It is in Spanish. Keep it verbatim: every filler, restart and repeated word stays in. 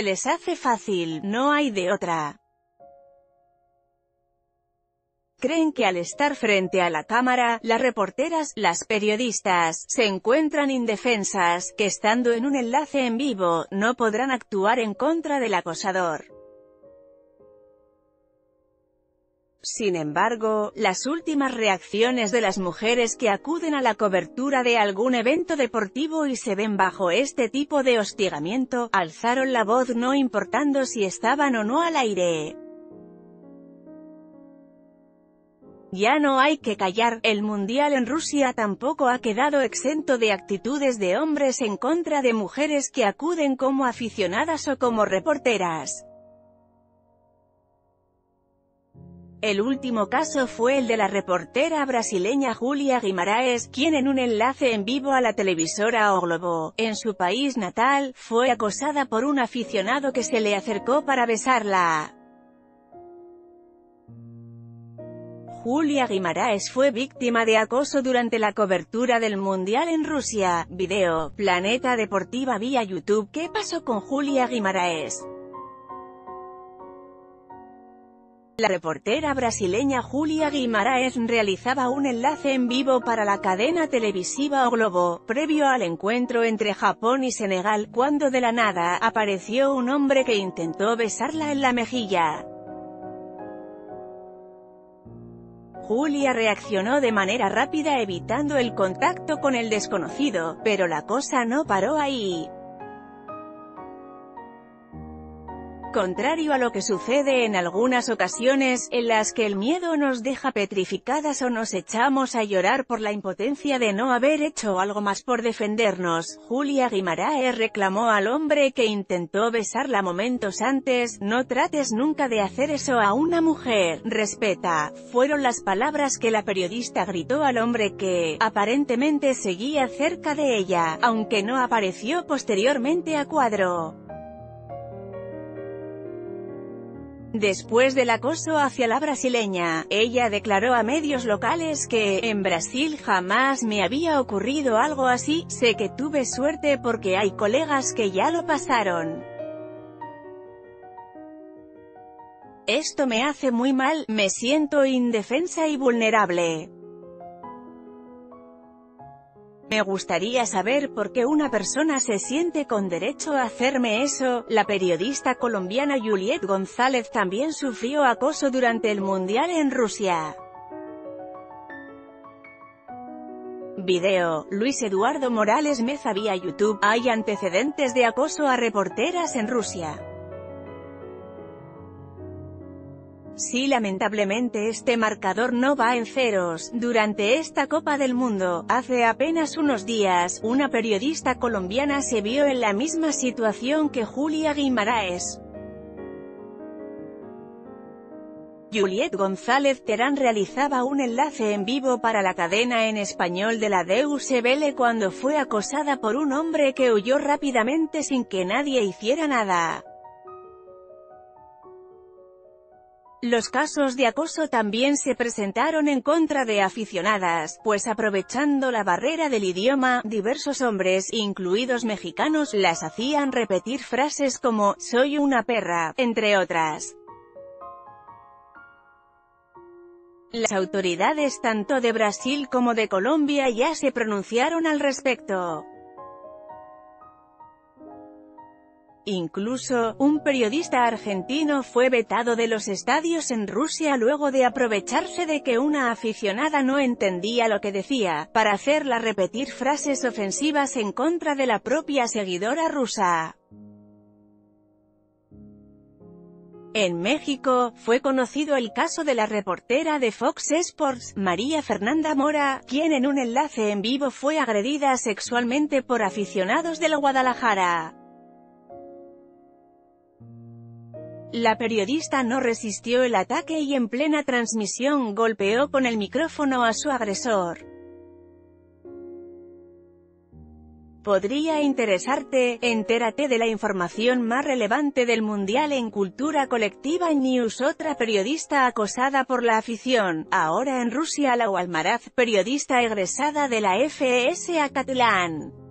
se les hace fácil, no hay de otra. Creen que al estar frente a la cámara, las reporteras, las periodistas, se encuentran indefensas, que estando en un enlace en vivo, no podrán actuar en contra del acosador. Sin embargo, las últimas reacciones de las mujeres que acuden a la cobertura de algún evento deportivo y se ven bajo este tipo de hostigamiento, alzaron la voz no importando si estaban o no al aire. Ya no hay que callar, el Mundial en Rusia tampoco ha quedado exento de actitudes de hombres en contra de mujeres que acuden como aficionadas o como reporteras. El último caso fue el de la reportera brasileña Julia Guimarães, quien en un enlace en vivo a la televisora O Globo, en su país natal, fue acosada por un aficionado que se le acercó para besarla. Julia Guimarães fue víctima de acoso durante la cobertura del Mundial en Rusia. Video, Planeta Deportiva vía YouTube. ¿Qué pasó con Julia Guimarães? La reportera brasileña Julia Guimarães realizaba un enlace en vivo para la cadena televisiva O Globo, previo al encuentro entre Japón y Senegal, cuando de la nada, apareció un hombre que intentó besarla en la mejilla. Julia reaccionó de manera rápida evitando el contacto con el desconocido, pero la cosa no paró ahí. Contrario a lo que sucede en algunas ocasiones, en las que el miedo nos deja petrificadas o nos echamos a llorar por la impotencia de no haber hecho algo más por defendernos, Julia Guimarães reclamó al hombre que intentó besarla momentos antes, «No trates nunca de hacer eso a una mujer, respeta», fueron las palabras que la periodista gritó al hombre que, aparentemente seguía cerca de ella, aunque no apareció posteriormente a cuadro. Después del acoso hacia la brasileña, ella declaró a medios locales que, en Brasil jamás me había ocurrido algo así, sé que tuve suerte porque hay colegas que ya lo pasaron. Esto me hace muy mal, me siento indefensa y vulnerable. Me gustaría saber por qué una persona se siente con derecho a hacerme eso. La periodista colombiana Juliette González también sufrió acoso durante el Mundial en Rusia. Video, Luis Eduardo Morales Meza vía YouTube. Hay antecedentes de acoso a reporteras en Rusia. Sí, lamentablemente este marcador no va en ceros. Durante esta Copa del Mundo, hace apenas unos días, una periodista colombiana se vio en la misma situación que Julia Guimarães. Juliette González Terán realizaba un enlace en vivo para la cadena en español de la Deutsche Welle cuando fue acosada por un hombre que huyó rápidamente sin que nadie hiciera nada. Los casos de acoso también se presentaron en contra de aficionadas, pues aprovechando la barrera del idioma, diversos hombres, incluidos mexicanos, las hacían repetir frases como, «soy una perra», entre otras. Las autoridades tanto de Brasil como de Colombia ya se pronunciaron al respecto. Incluso, un periodista argentino fue vetado de los estadios en Rusia luego de aprovecharse de que una aficionada no entendía lo que decía, para hacerla repetir frases ofensivas en contra de la propia seguidora rusa. En México, fue conocido el caso de la reportera de Fox Sports, María Fernanda Mora, quien en un enlace en vivo fue agredida sexualmente por aficionados del Guadalajara. La periodista no resistió el ataque y en plena transmisión golpeó con el micrófono a su agresor. Podría interesarte, entérate de la información más relevante del Mundial en Cultura Colectiva News. Otra periodista acosada por la afición, ahora en Rusia. La Gualmaraz, periodista egresada de la F E S Acatlán.